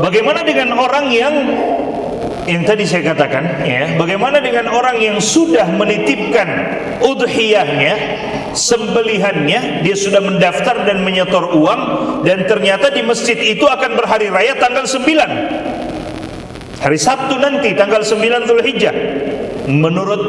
Bagaimana dengan orang yang tadi saya katakan, ya, bagaimana dengan orang yang sudah menitipkan udhiyahnya, sembelihannya, dia sudah mendaftar dan menyetor uang, dan ternyata di masjid itu akan berhari raya tanggal 9, hari Sabtu nanti tanggal 9 Dzulhijjah. Menurut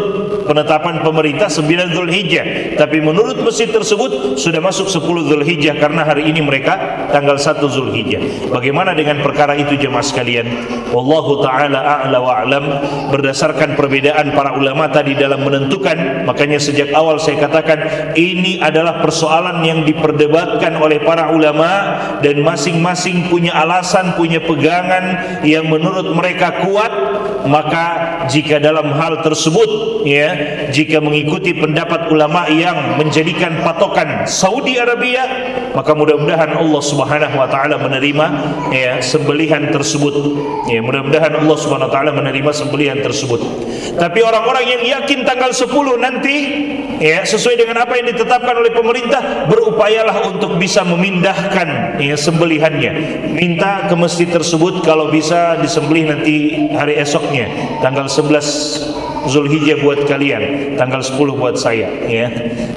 penetapan pemerintah 9 Dzulhijjah, tapi menurut masjid tersebut sudah masuk 10 Dzulhijjah karena hari ini mereka tanggal 1 Dzulhijjah. Bagaimana dengan perkara itu jemaah sekalian? Wallahu ta'ala a'la wa a'lam. Berdasarkan perbedaan para ulama tadi dalam menentukan, makanya sejak awal saya katakan ini adalah persoalan yang diperdebatkan oleh para ulama, dan masing-masing punya alasan, punya pegangan yang menurut mereka kuat. Maka jika dalam hal tersebut, ya, jika mengikuti pendapat ulama yang menjadikan patokan Saudi Arabia, maka mudah-mudahan Allah Subhanahu wa taala menerima, ya, sembelihan tersebut. Ya, mudah-mudahan Allah Subhanahu wa taala menerima sembelihan tersebut. Tapi orang-orang yang yakin tanggal 10 nanti, ya, sesuai dengan apa yang ditetapkan oleh pemerintah, berupayalah untuk bisa memindahkan, ya, sembelihannya. Minta ke masjid tersebut kalau bisa disembelih nanti hari esoknya, tanggal 11 Dzulhijjah buat kalian, tanggal 10 buat saya, ya.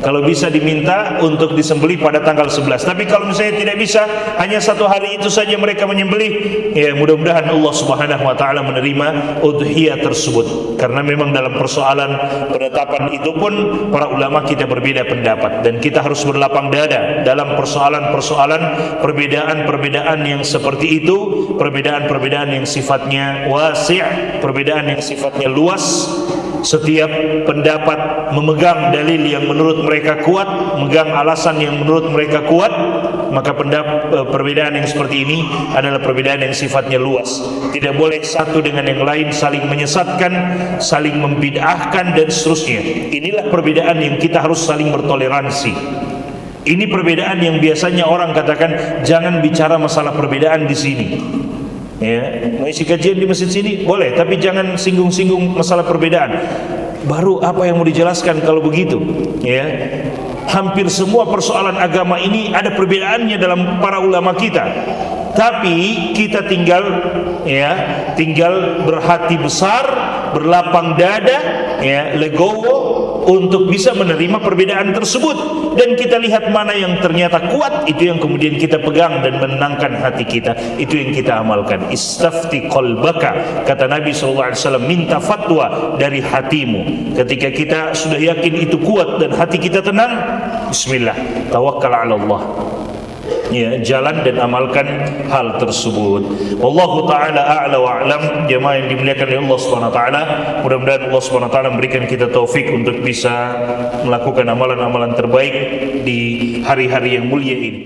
Kalau bisa diminta untuk disembelih pada tanggal 11. Tapi kalau misalnya tidak bisa, hanya satu hari itu saja mereka menyembelih, ya, mudah-mudahan Allah Subhanahu wa taala menerima udhiyah tersebut. Karena memang dalam persoalan penetapan itu pun para ulama kita berbeda pendapat, dan kita harus berlapang dada dalam persoalan-persoalan perbedaan-perbedaan yang seperti itu, perbedaan-perbedaan yang sifatnya wasi', perbedaan yang sifatnya luas. Setiap pendapat memegang dalil yang menurut mereka kuat, memegang alasan yang menurut mereka kuat, maka perbedaan yang seperti ini adalah perbedaan yang sifatnya luas. Tidak boleh satu dengan yang lain saling menyesatkan, saling membid'ahkan, dan seterusnya. Inilah perbedaan yang kita harus saling bertoleransi. Ini perbedaan yang biasanya orang katakan, jangan bicara masalah perbedaan di sini. Ya, mau isi kajian di masjid sini boleh, tapi jangan singgung-singgung masalah perbedaan. Baru apa yang mau dijelaskan kalau begitu, ya? Hampir semua persoalan agama ini ada perbedaannya dalam para ulama kita. Tapi kita tinggal, ya, tinggal berhati besar, berlapang dada, ya, legowo untuk bisa menerima perbedaan tersebut, dan kita lihat mana yang ternyata kuat, itu yang kemudian kita pegang dan menenangkan hati kita, itu yang kita amalkan. Istafti qalbaka, kata Nabi SAW, minta fatwa dari hatimu. Ketika kita sudah yakin itu kuat dan hati kita tenang, bismillah, tawakkal ala Allah, ya, jalan dan amalkan hal tersebut. Wallahu ta'ala a'la wa a'lam. Jemaah yang dimuliakan oleh Allah Subhanahu wa taala, mudah-mudahan Allah Subhanahu wa taala memberikan kita taufik untuk bisa melakukan amalan-amalan terbaik di hari-hari yang mulia ini.